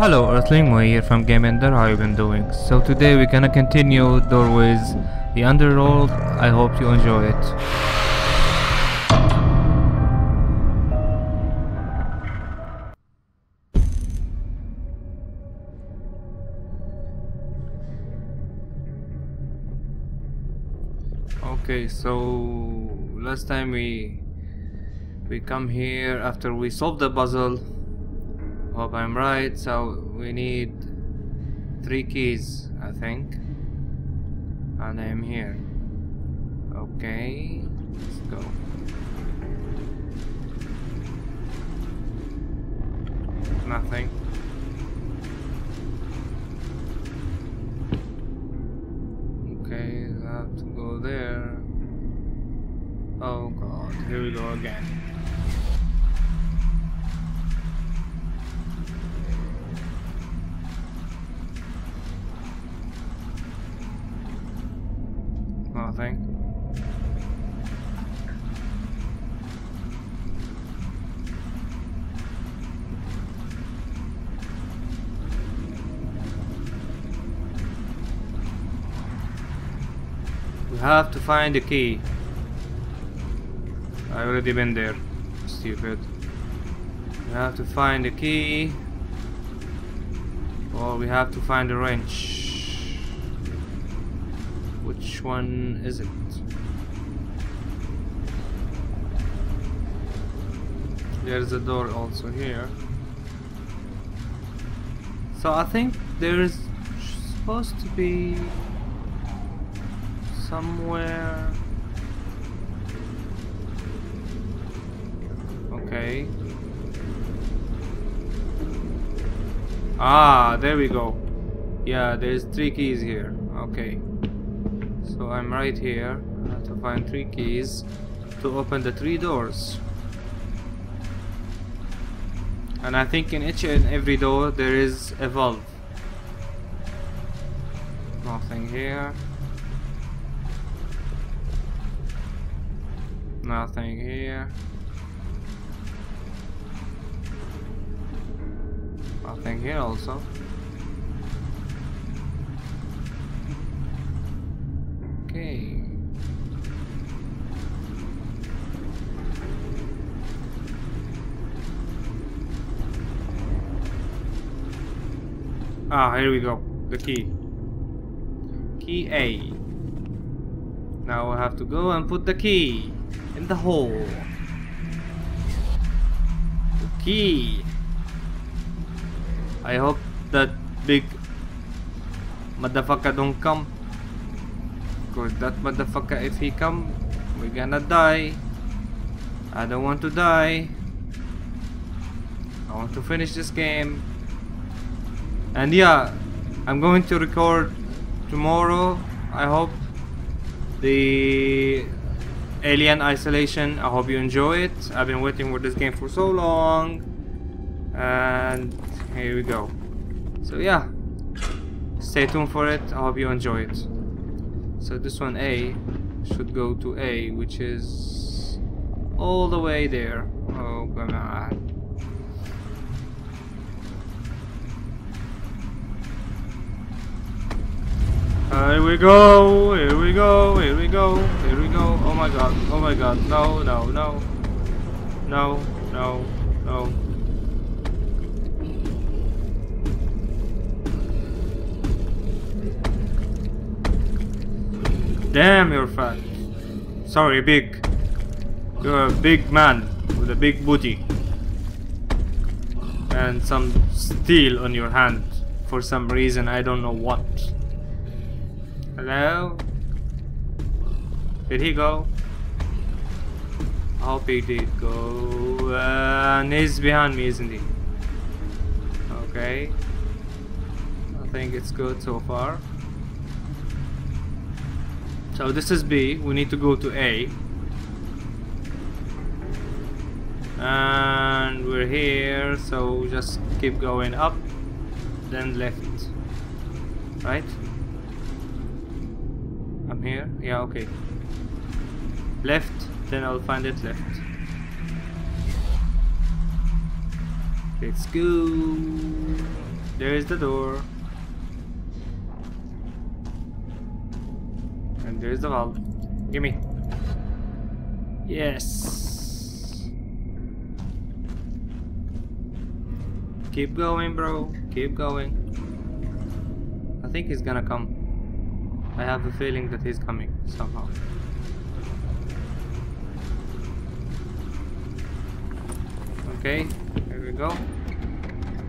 Hello Earthling, Mohi here from Game Ender. How you been doing? So today we're gonna continue Doorways, the Underworld. I hope you enjoy it. Okay, so last time we come here after we solved the puzzle. Hope I'm right. So we need 3 keys, I think, and I am here. Okay, let's go. Nothing. Okay, I have to go there. Oh god, here we go again. Nothing. We have to find a key. I already been there, stupid. We have to find a key, or we have to find a wrench. Which one is it? There's a door also here. So I think there's supposed to be somewhere. Okay. Ah, there we go. Yeah, there's 3 keys here. Okay. So I'm right here. I have to find 3 keys to open the 3 doors. And I think in each and every door there is a valve. Nothing here. Nothing here. Nothing here also. Ah, here we go. The key. Key A. Now I have to go and put the key in the hole. The key. I hope that big motherfucker don't come. Cause that motherfucker, if he come, we're gonna die. I don't want to die. I want to finish this game. And yeah, I'm going to record tomorrow, I hope, the Alien Isolation. I hope you enjoy it. I've been waiting for this game for so long, and here we go. So yeah, stay tuned for it. I hope you enjoy it. So this one, A, should go to A, which is all the way there. Oh come on. Here we go, here we go, here we go, here we go. Oh my god, no, no, no. No, no, no. Damn, you're fat. Sorry, big. You're a big man with a big booty. And some steel on your hand for some reason, I don't know what. Hello? Did he go? I hope he did go. And he's behind me, isn't he? Okay. I think it's good so far. So this is B. We need to go to A. And we're here. So just keep going up. Then left. Right? I'm here? Yeah, okay. Left, then I'll find it left. Let's go. There's the door. And there's the valve. Gimme. Yes. Keep going, bro. Keep going. I think he's gonna come. I have a feeling that he's coming somehow. Okay, here we go.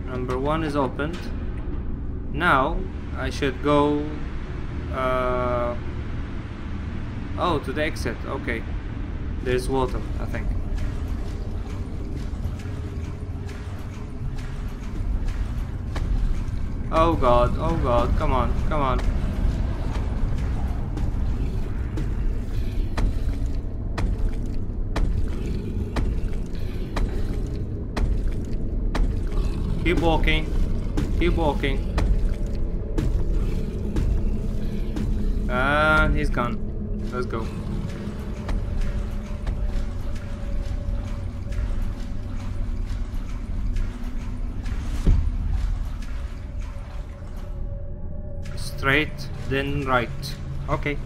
Number one is opened. Now I should go oh, to the exit. Okay, there's water, I think. Oh god, oh god, come on, come on. Keep walking, keep walking. And he's gone. Let's go. Straight, then right. Okay.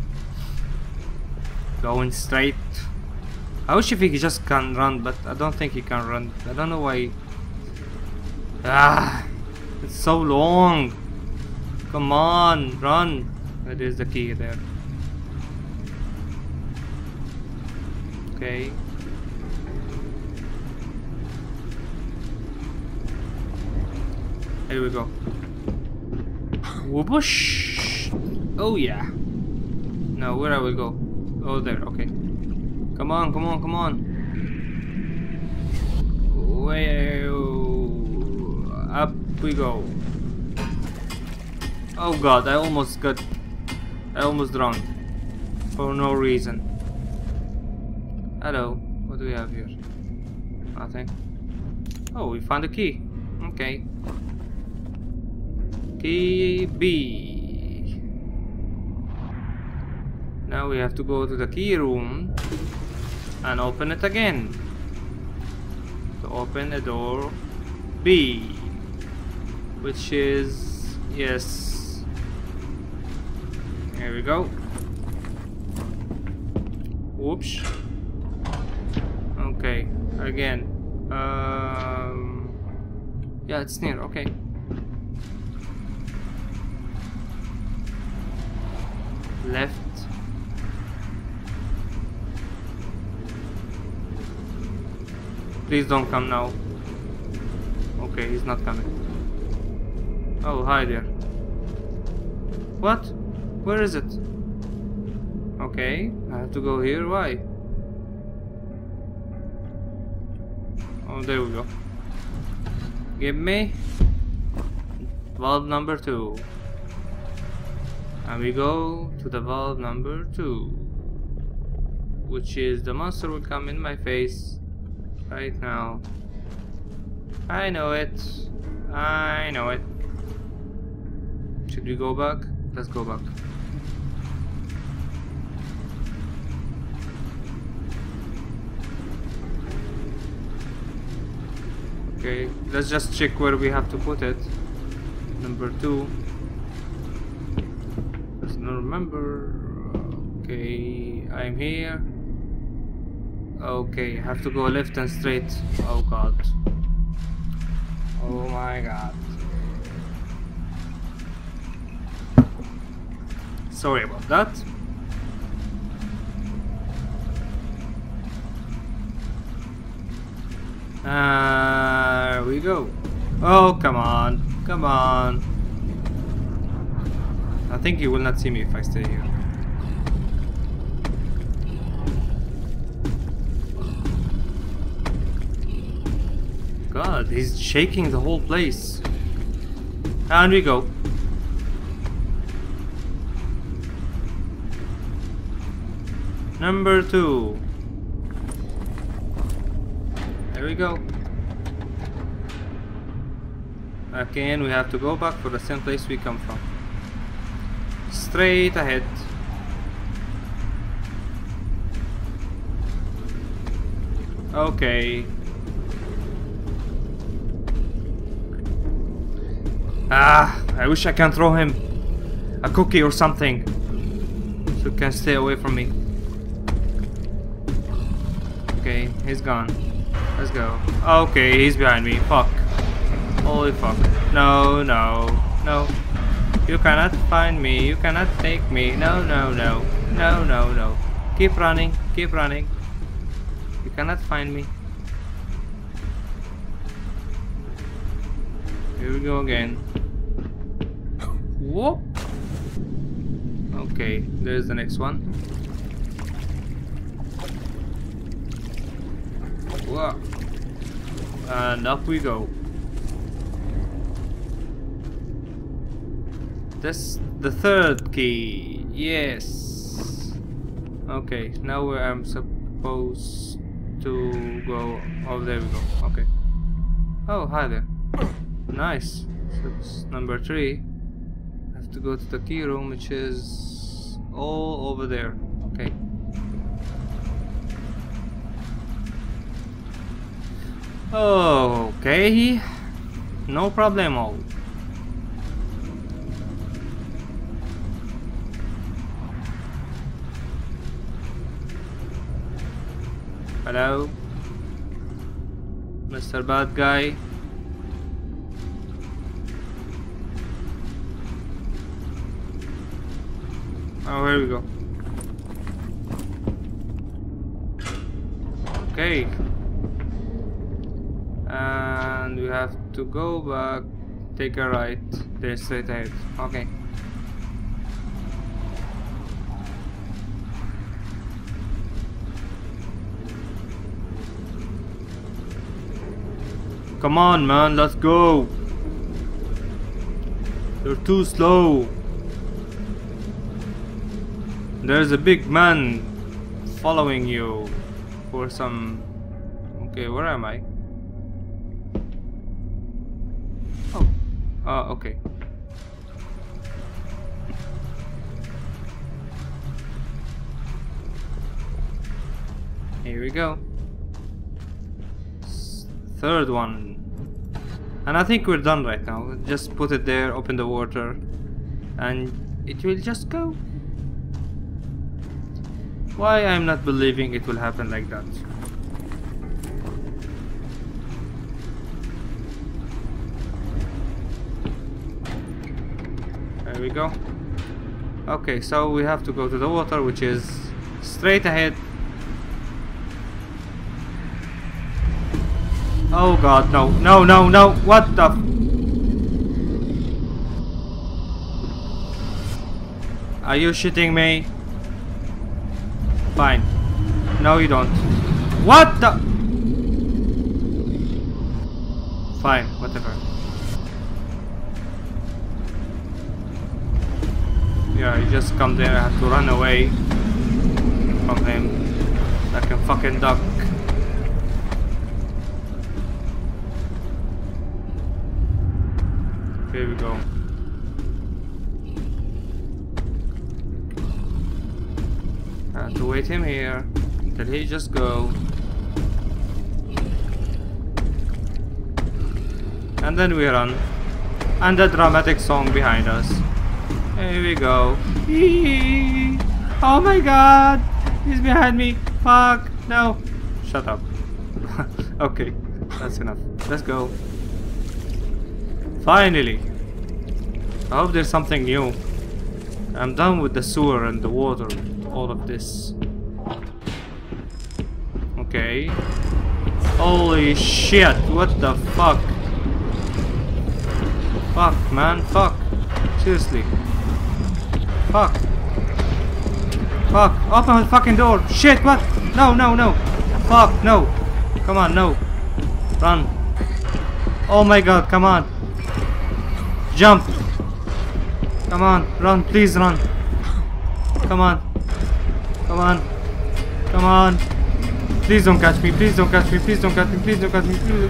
Going straight. I wish if he just can run, but I don't think he can run. I don't know why. Ah, it's so long. Come on, run. That is the key there. Okay. Here we go. Whoosh. Oh yeah. Now where I will go? Oh there. Okay. Come on, come on, come on. Where? Up we go. Oh god, I almost drowned. For no reason. Hello, what do we have here? Nothing. Oh, we found a key. Okay. Key B. Now we have to go to the key room and open it again. To open the door B. Which is, yes, here we go. Whoops. Okay, again. Yeah, it's near, okay. Left. Please don't come now. Okay, he's not coming. Oh, hi there. What? Where is it? Okay, I have to go here. Why? Oh, there we go. Give me valve number 2. And we go to the valve number 2. Which is the monster will come in my face right now. I know it. I know it. Should we go back? Let's go back. Okay, let's just check where we have to put it. Number 2. Let's not remember. Okay, I'm here. Okay, I have to go left and straight. Oh god. Oh my god. Sorry about that. There we go. Oh, come on. Come on. I think you will not see me if I stay here. God, he's shaking the whole place. And we go. Number 2. There we go. Again, we have to go back to the same place we come from. Straight ahead. Okay. Ah, I wish I can throw him a cookie or something so he can stay away from me. Okay, he's gone. Let's go. Okay, he's behind me. Fuck. Holy fuck. No, no, no. You cannot find me. You cannot take me. No, no, no. No, no, no. Keep running. Keep running. You cannot find me. Here we go again. Whoop. Okay, there's the next one. Whoa. And up we go. That's the third key. Yes. Okay, now where I'm supposed to go. Oh, there we go. Okay. Oh, hi there. Nice. So it's number 3. I have to go to the key room, which is all over there. Okay. Okay, no problemo. Hello, Mr. Bad Guy. Oh, here we go. Okay. And we have to go back, take a right, then straight ahead. Okay. Come on, man, let's go. You're too slow. There's a big man following you for some... Okay, where am I? Okay. Here we go. Third one. And I think we're done right now. Just put it there, open the water, and it will just go. Why I'm not believing it will happen like that. There we go. Okay, so we have to go to the water, which is straight ahead. Oh god, no, no, no, no, what the? Are you shitting me? Fine. No, you don't. What the? Fine, whatever. Yeah, you just come there, I have to run away from him like a fucking duck. Here we go. I have to wait him here until he just go. And then we run. And the dramatic song behind us. Here we go. Eee. Oh my god! He's behind me! Fuck! No! Shut up. Okay, that's enough. Let's go. Finally! I hope there's something new. I'm done with the sewer and the water, all of this. Okay. Holy shit! What the fuck? Fuck, man, fuck! Seriously. Fuck. Fuck. Open the fucking door. Shit, what? No, no, no. Fuck, no. Come on, no. Run. Oh my god, come on. Jump. Come on, run, please run. Come on. Come on. Come on. Please don't catch me, please don't catch me, please don't catch me, please don't catch me.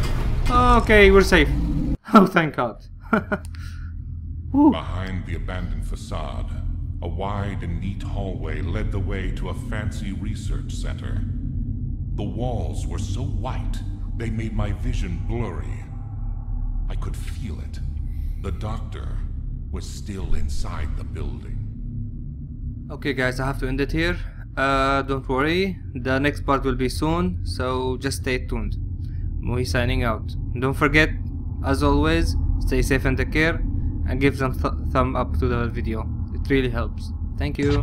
Okay, we're safe. Oh, thank god. Behind the abandoned facade, a wide and neat hallway led the way to a fancy research center. The walls were so white, they made my vision blurry. I could feel it. The doctor was still inside the building. Okay guys, I have to end it here. Don't worry, the next part will be soon, so just stay tuned. Mohi signing out. Don't forget, as always, stay safe and take care, and give some thumb up to the video. It really helps. Thank you.